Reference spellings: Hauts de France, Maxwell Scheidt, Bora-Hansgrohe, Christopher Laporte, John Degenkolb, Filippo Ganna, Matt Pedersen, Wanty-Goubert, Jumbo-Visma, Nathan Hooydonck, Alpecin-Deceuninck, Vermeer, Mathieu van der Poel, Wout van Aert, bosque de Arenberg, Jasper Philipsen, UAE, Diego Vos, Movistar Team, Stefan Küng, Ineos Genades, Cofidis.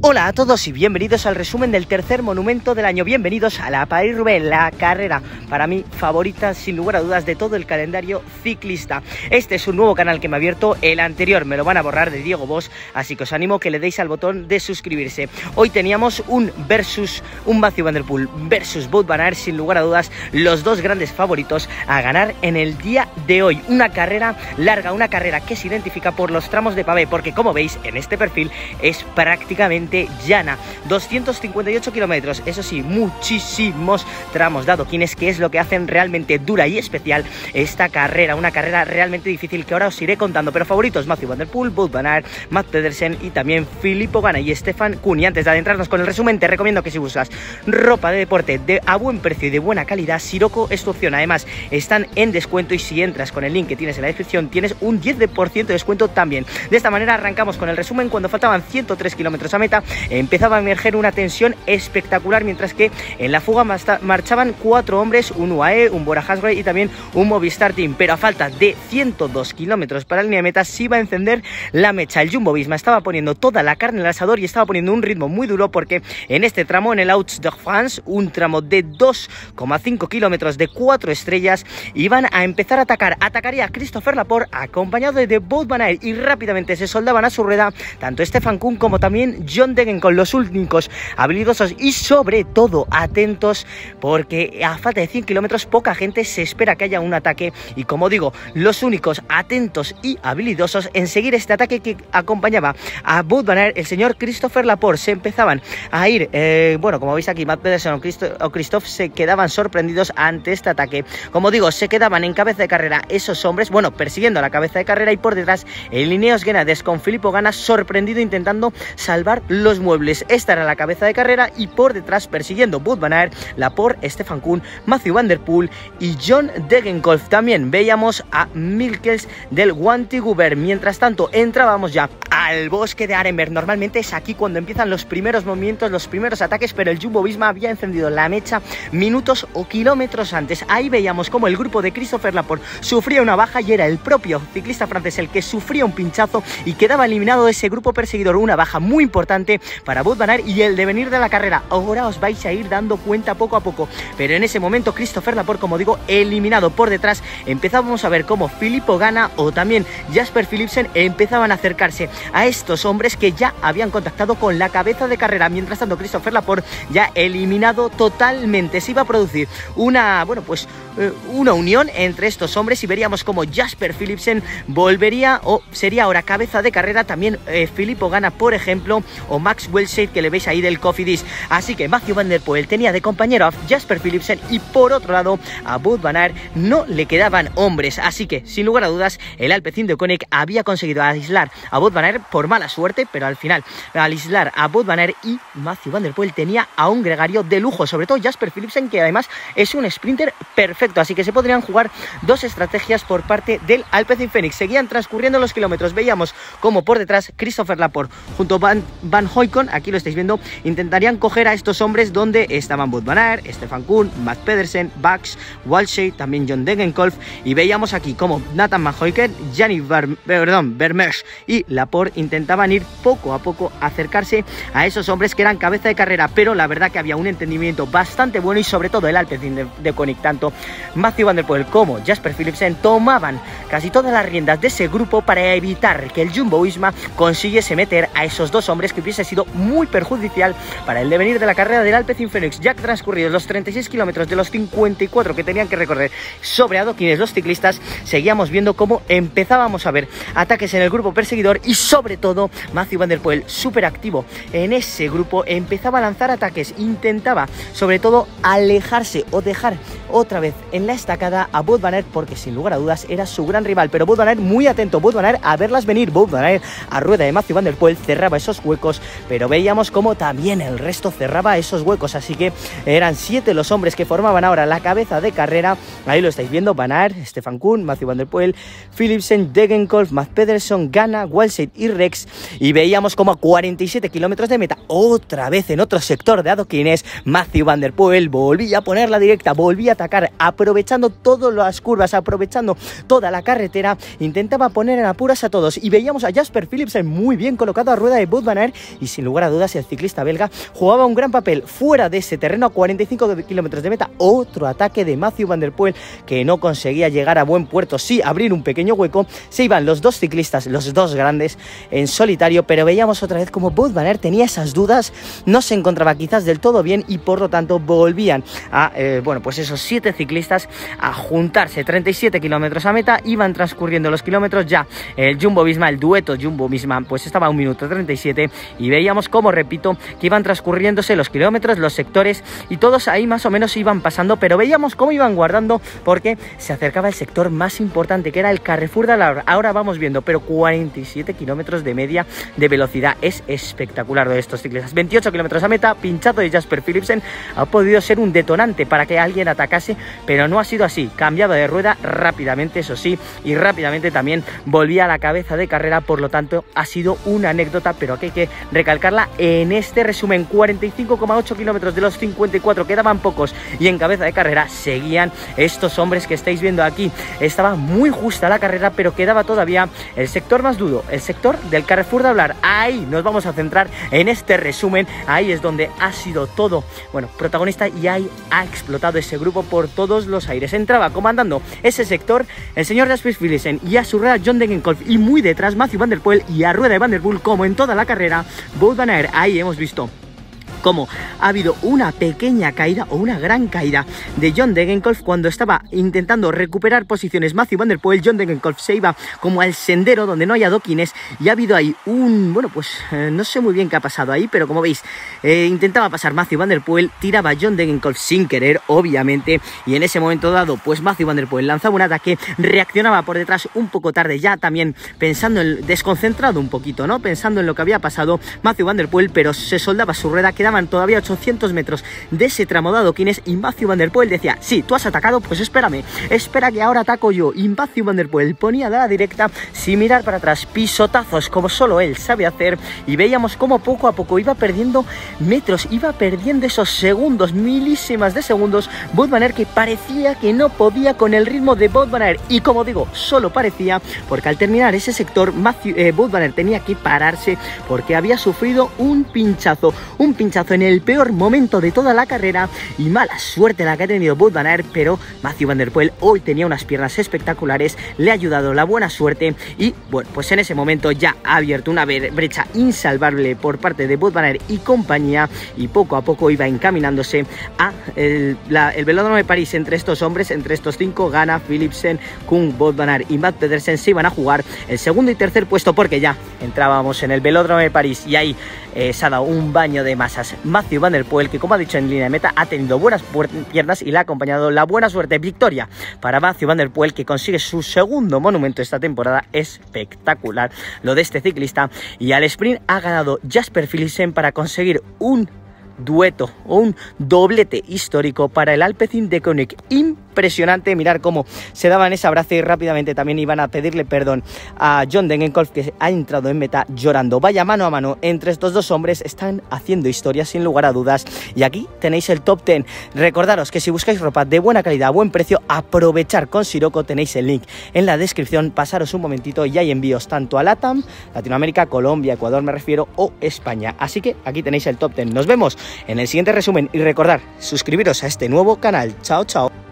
Hola a todos y bienvenidos al resumen del tercer monumento del año. Bienvenidos a la Paris-Roubaix, la carrera para mí favorita sin lugar a dudas de todo el calendario ciclista. Este es un nuevo canal que me ha abierto, el anterior me lo van a borrar de Diego Vos, así que os animo a que le deis al botón de suscribirse. Hoy teníamos un Mathieu van der Poel versus Wout van Aert, sin lugar a dudas los dos grandes favoritos a ganar en el día de hoy. Una carrera larga, una carrera que se identifica por los tramos de pavé, porque como veis en este perfil es prácticamente llana, 258 kilómetros, eso sí, muchísimos tramos de adoquines, que es lo que hacen realmente dura y especial esta carrera, una carrera realmente difícil que ahora os iré contando, pero favoritos Mathieu van der Poel, Wout van Aert, Matt Pedersen y también Filippo Ganna y Stefan Küng. Y antes de adentrarnos con el resumen, te recomiendo que si buscas ropa de deporte a buen precio y de buena calidad, Siroco es tu opción. Además, están en descuento y si entras con el link que tienes en la descripción, tienes un 10% de descuento también. De esta manera arrancamos con el resumen. Cuando faltaban 103 kilómetros a meta, empezaba a emerger una tensión espectacular, mientras que en la fuga marchaban 4 hombres, un UAE, un Bora-Hansgrohe y también un Movistar Team, pero a falta de 102 kilómetros para la línea de meta se iba a encender la mecha. El Jumbo-Visma estaba poniendo toda la carne en el asador y estaba poniendo un ritmo muy duro, porque en este tramo, en el Hauts de France, un tramo de 2,5 kilómetros de 4 estrellas, iban a empezar a atacar. Atacaría Christopher Laporte acompañado de Wout van Aert y rápidamente se soldaban a su rueda tanto Stefan Küng como también John Degenkolb, los únicos habilidosos y sobre todo atentos, porque a falta de 100 kilómetros poca gente se espera que haya un ataque y, como digo, los únicos atentos y habilidosos en seguir este ataque que acompañaba a Wout van Aert, el señor Christopher Laporte. Se empezaban a ir, bueno, como veis aquí, Matt Pedersen o Christophe se quedaban sorprendidos ante este ataque. Como digo, se quedaban en cabeza de carrera esos hombres, bueno, persiguiendo la cabeza de carrera, y por detrás el Ineos Genades con Filippo Ganna sorprendido intentando salvar los muebles. Esta era la cabeza de carrera y por detrás persiguiendo Wout van Aert, Laporte, Stefan Küng, Mathieu van der Poel y John Degenkolb. También veíamos a Milkels del Wanty-Goubert. Mientras tanto entrábamos ya al bosque de Arenberg. Normalmente es aquí cuando empiezan los primeros movimientos, los primeros ataques, pero el Jumbo-Visma había encendido la mecha minutos o kilómetros antes. Ahí veíamos como el grupo de Christopher Laporte sufría una baja y era el propio ciclista francés el que sufría un pinchazo y quedaba eliminado de ese grupo perseguidor. Una baja muy importante para Wout van Aert y el devenir de la carrera. Ahora os vais a ir dando cuenta poco a poco, pero en ese momento Christopher Laporte, como digo, eliminado. Por detrás empezábamos a ver como Filippo Ganna o también Jasper Philipsen empezaban a acercarse a estos hombres que ya habían contactado con la cabeza de carrera. Mientras tanto Christopher Laporte, ya eliminado totalmente, se iba a producir una, bueno, pues una unión entre estos hombres y veríamos como Jasper Philipsen volvería o sería ahora cabeza de carrera, también Filippo Ganna, por ejemplo, o Maxwell Scheidt, que le veis ahí del Cofidis. Así que Mathieu van der Poel tenía de compañero a Jasper Philipsen y por otro lado a Wout van Aert no le quedaban hombres, así que sin lugar a dudas el Alpecin-Deceuninck había conseguido aislar a Wout van Aert por mala suerte, pero al final al aislar a Wout van Aert y Mathieu van der Poel tenía a un gregario de lujo, sobre todo Jasper Philipsen, que además es un sprinter perfecto, así que se podrían jugar dos estrategias por parte del Alpecin-Fénix. Seguían transcurriendo los kilómetros, veíamos como por detrás Christopher Laporte junto a Van Hooydonck, aquí lo estáis viendo, intentarían coger a estos hombres donde estaban Wout van Aert, Stefan Küng, Matt Pedersen, Bax, Walshay, también John Degenkolb, y veíamos aquí como Nathan Hooydonck, Vermeer y Laporte intentaban ir poco a poco a acercarse a esos hombres que eran cabeza de carrera, pero la verdad que había un entendimiento bastante bueno y sobre todo el Alpecin-Deceuninck, tanto Mathieu van der Poel como Jasper Philipsen tomaban casi todas las riendas de ese grupo para evitar que el Jumbo-Visma consiguiese meter a esos dos hombres que hubiese sido muy perjudicial para el devenir de la carrera del Alpecin-Fénix. Ya transcurridos los 36 kilómetros de los 54 que tenían que recorrer sobre adoquines los ciclistas, seguíamos viendo cómo empezábamos a ver ataques en el grupo perseguidor y sobre todo Mathieu van der Poel, súper activo en ese grupo, empezaba a lanzar ataques, intentaba sobre todo alejarse o dejar otra vez en la estacada a Wout van Aert, porque sin lugar a dudas era su gran rival, pero Wout van Aert muy atento, Wout van Aert a verlas venir, Wout van Aert a rueda de Mathieu van der Poel cerraba esos huecos, pero veíamos como también el resto cerraba esos huecos, así que eran 7 los hombres que formaban ahora la cabeza de carrera. Ahí lo estáis viendo, Van Aert, Stefan Küng, Mathieu van der Poel, Philipsen, Degenkolb, Matt Pedersen, Ganna, Walsheit y Rex, y veíamos como a 47 kilómetros de meta, otra vez en otro sector de adoquines, Mathieu van der Poel volvía a poner la directa, volvía a atacar, aprovechando todas las curvas, aprovechando toda la carretera, intentaba poner en apuras a todos, y veíamos a Jasper Philipsen muy bien colocado a rueda de Wout van Aert y sin lugar a dudas el ciclista belga jugaba un gran papel fuera de ese terreno. A 45 kilómetros de meta, otro ataque de Mathieu van der Poel que no conseguía llegar a buen puerto, sí abrir un pequeño hueco. Se iban los dos ciclistas, los dos grandes, en solitario, pero veíamos otra vez como Wout van Aert tenía esas dudas, no se encontraba quizás del todo bien y por lo tanto volvían a, bueno, pues esos 7 ciclistas a juntarse. 37 kilómetros a meta, iban transcurriendo los kilómetros ya. El Jumbo-Visma, el dueto Jumbo-Visma, pues estaba a 1 minuto 37 y veíamos como, repito, que iban transcurriéndose los kilómetros, los sectores y todos ahí más o menos iban pasando, pero veíamos cómo iban guardando porque se acercaba el sector más importante que era el Carrefour de l'Arbre. Ahora vamos viendo, pero 47 kilómetros de media de velocidad, es espectacular de estos ciclistas. 28 kilómetros a meta, pinchazo de Jasper Philipsen, ha podido ser un detonante para que alguien atacase, pero no ha sido así. Cambiaba de rueda rápidamente, eso sí, y rápidamente también volvía a la cabeza de carrera, por lo tanto ha sido una anécdota, pero que hay que recalcarla en este resumen. 45,8 kilómetros de los 54, quedaban pocos, y en cabeza de carrera seguían estos hombres que estáis viendo aquí. Estaba muy justa la carrera, pero quedaba todavía el sector más duro, el sector del Carrefour de l'Arbre. Ahí nos vamos a centrar en este resumen, ahí es donde ha sido todo, bueno, protagonista, y ahí ha explotado ese grupo por todos los aires. Entraba comandando ese sector el señor Jasper Philipsen y a su rueda John Degenkolb, y muy detrás Mathieu van der Poel, y a rueda de Van der Poel, como en toda la carrera, Wout van Aert. Ahí hemos visto como ha habido una pequeña caída o una gran caída de John Degenkolb cuando estaba intentando recuperar posiciones Mathieu van der Poel. John Degenkolb se iba como al sendero donde no hay adoquines y ha habido ahí un, bueno, pues no sé muy bien qué ha pasado ahí, pero como veis intentaba pasar Mathieu van der Poel, tiraba John Degenkolb sin querer, obviamente, y en ese momento dado, pues Mathieu van der Poel lanzaba un ataque, reaccionaba por detrás un poco tarde, ya también pensando en, desconcentrado un poquito, ¿no? Pensando en lo que había pasado Mathieu van der Poel, pero se soldaba su rueda, quedaba todavía 800 metros de ese tramo de adoquines y Mathieu van der Poel decía: sí, tú has atacado, pues espérame, espera que ahora ataco yo. Y Mathieu van der Poel ponía de la directa sin mirar para atrás, pisotazos como solo él sabe hacer, y veíamos cómo poco a poco iba perdiendo metros, iba perdiendo esos segundos, milísimas de segundos, Wout van Aert, que parecía que no podía con el ritmo de Wout van Aert. Y como digo, solo parecía, porque al terminar ese sector Wout van Aert tenía que pararse porque había sufrido un pinchazo en el peor momento de toda la carrera, y mala suerte la que ha tenido Wout van Aert, pero Mathieu van der Poel hoy tenía unas piernas espectaculares, le ha ayudado la buena suerte y, bueno, pues en ese momento ya ha abierto una brecha insalvable por parte de Wout van Aert y compañía, y poco a poco iba encaminándose a el velódromo de París. Entre estos hombres, entre estos 5, Ganna, Philipsen, Küng, Wout van Aert y Matt Pedersen se iban a jugar el segundo y tercer puesto, porque ya entrábamos en el velódromo de París y ahí se ha dado un baño de masas. Mathieu van der Poel, que como ha dicho en línea de meta, ha tenido buenas piernas y le ha acompañado la buena suerte. Victoria para Mathieu van der Poel, que consigue su segundo monumento esta temporada. Espectacular lo de este ciclista. Y al sprint ha ganado Jasper Philipsen para conseguir un dueto o un doblete histórico para el Alpecin-Deceuninck. Impresionante mirar cómo se daban ese abrazo y rápidamente también iban a pedirle perdón a John Degenkolb, que ha entrado en meta llorando. Vaya mano a mano entre estos dos hombres, están haciendo historia sin lugar a dudas, y aquí tenéis el top 10. Recordaros que si buscáis ropa de buena calidad a buen precio, aprovechar con Siroco, tenéis el link en la descripción, pasaros un momentito y hay envíos tanto a LATAM, Latinoamérica, Colombia, Ecuador me refiero, o España, así que aquí tenéis el top 10. Nos vemos en el siguiente resumen y recordar suscribiros a este nuevo canal. Chao, chao.